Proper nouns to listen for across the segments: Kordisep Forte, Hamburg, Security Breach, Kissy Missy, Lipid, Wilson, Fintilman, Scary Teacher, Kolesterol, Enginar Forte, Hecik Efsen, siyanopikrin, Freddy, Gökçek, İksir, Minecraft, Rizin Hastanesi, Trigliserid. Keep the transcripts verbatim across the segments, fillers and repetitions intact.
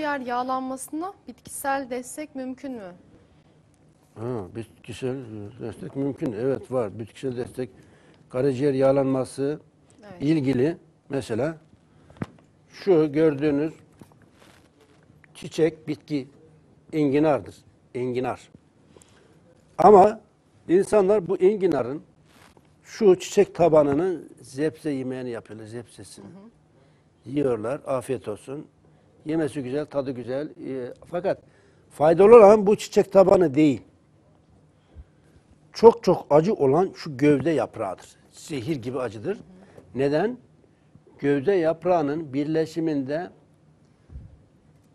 Yer yağlanmasına bitkisel destek mümkün mü? Ha, bitkisel destek mümkün. Evet, var. Bitkisel destek karaciğer yağlanması evet. ilgili mesela şu gördüğünüz çiçek, bitki enginardır. Enginar. Ama insanlar bu enginarın şu çiçek tabanını zepse yemeğini yapıyorlar. Zepsesini. Hı hı. Yiyorlar. Afiyet olsun. Yemesi güzel, tadı güzel. E, fakat faydalı olan bu çiçek tabanı değil. Çok çok acı olan şu gövde yaprağıdır. Zehir gibi acıdır. Hı. Neden? Gövde yaprağının birleşiminde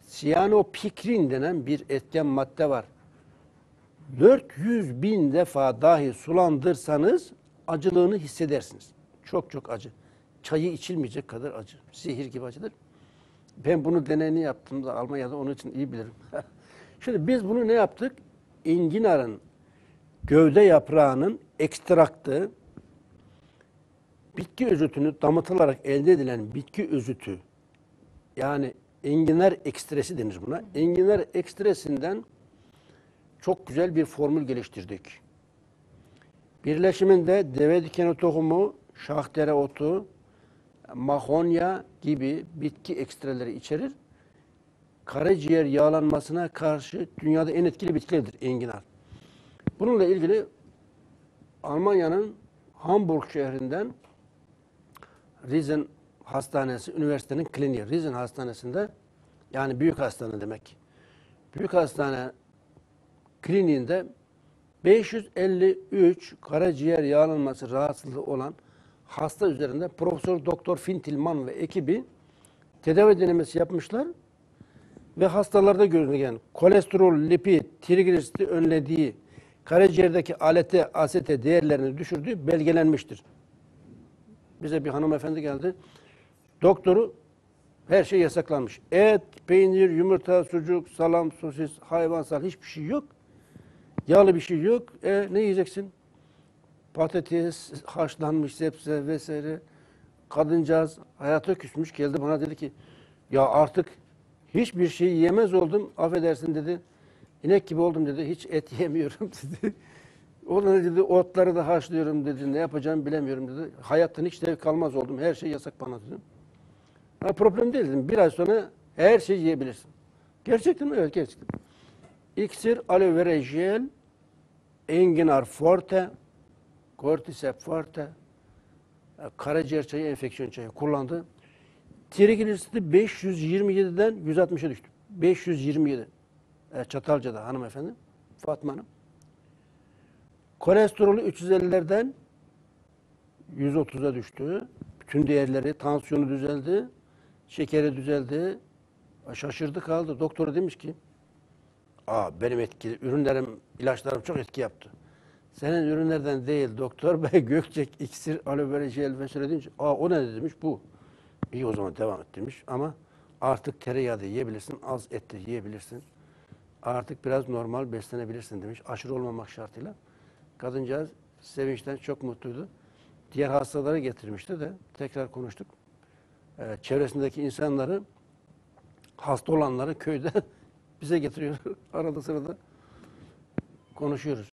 siyanopikrin denen bir etken madde var. dört yüz bin defa dahi sulandırsanız acılığını hissedersiniz. Çok çok acı. Çayı içilmeyecek kadar acı. Zehir gibi acıdır. Ben bunu deneyini yaptığımda Almanya'da onun için iyi bilirim. Şimdi biz bunu ne yaptık? Enginarın gövde yaprağının ekstraktı, bitki özütünü damıtılarak elde edilen bitki özütü, yani enginar ekstresi denir buna. Enginar ekstresinden çok güzel bir formül geliştirdik. Birleşiminde deve dikeni tohumu, şahdere otu, mahonya gibi bitki ekstreleri içerir. Karaciğer yağlanmasına karşı dünyada en etkili bitkilerdir enginar. Bununla ilgili Almanya'nın Hamburg şehrinden Rizin Hastanesi, üniversitenin kliniği Rizin Hastanesi'nde, yani büyük hastane demek. Büyük hastane kliniğinde beş yüz elli üç karaciğer yağlanması rahatsızlığı olan hasta üzerinde Profesör Doktor Fintilman ve ekibi tedavi denemesi yapmışlar ve hastalarda görülen kolesterol, lipid, trigliseridi önlediği, karaciğerdeki alete, asete değerlerini düşürdüğü belgelenmiştir. Bize bir hanımefendi geldi. Doktoru, her şey yasaklanmış. Et, peynir, yumurta, sucuk, salam, sosis, hayvansal hiçbir şey yok. Yağlı bir şey yok. E, ne yiyeceksin? Patates, haşlanmış sebze vesaire. Kadıncağız hayata küsmüş, geldi bana dedi ki ya artık hiçbir şey yiyemez oldum, affedersin dedi. İnek gibi oldum dedi, hiç et yemiyorum dedi. Onları dedi, otları da haşlıyorum dedi, ne yapacağımı bilemiyorum dedi. Hayattan hiç zevk almaz oldum, her şey yasak bana dedim. Ha, problem değil dedim, bir ay sonra her şeyi yiyebilirsin. Gerçekten mi? Evet, gerçekten. İksir, aloe vera jel, enginar forte, Kordisep Forte, karaciğer çayı, enfeksiyon çayı kullandı. Trigliseridi beş yüz yirmi yedi'den yüz altmış'a düştü. beş yüz yirmi yedi. Çatalca'da hanımefendi, Fatma Hanım. Kolesterolü üç yüz elli'lerden yüz otuz'a düştü. Bütün değerleri, tansiyonu düzeldi, şekeri düzeldi. Şaşırdı kaldı. Doktora demiş ki, aa benim etkili ürünlerim, ilaçlarım çok etki yaptı. Senin ürünlerden değil doktor bey, Gökçek, iksir, aloe vera jel vesaire deyince, aa o ne demiş, bu. İyi o zaman devam et demiş ama artık tereyağı da yiyebilirsin, az et de yiyebilirsin. Artık biraz normal beslenebilirsin demiş, aşırı olmamak şartıyla. Kadıncağız sevinçten çok mutluydu. Diğer hastalara getirmişti de tekrar konuştuk. Ee, çevresindeki insanları, hasta olanları köyde bize getiriyor arada sırada. Konuşuyoruz.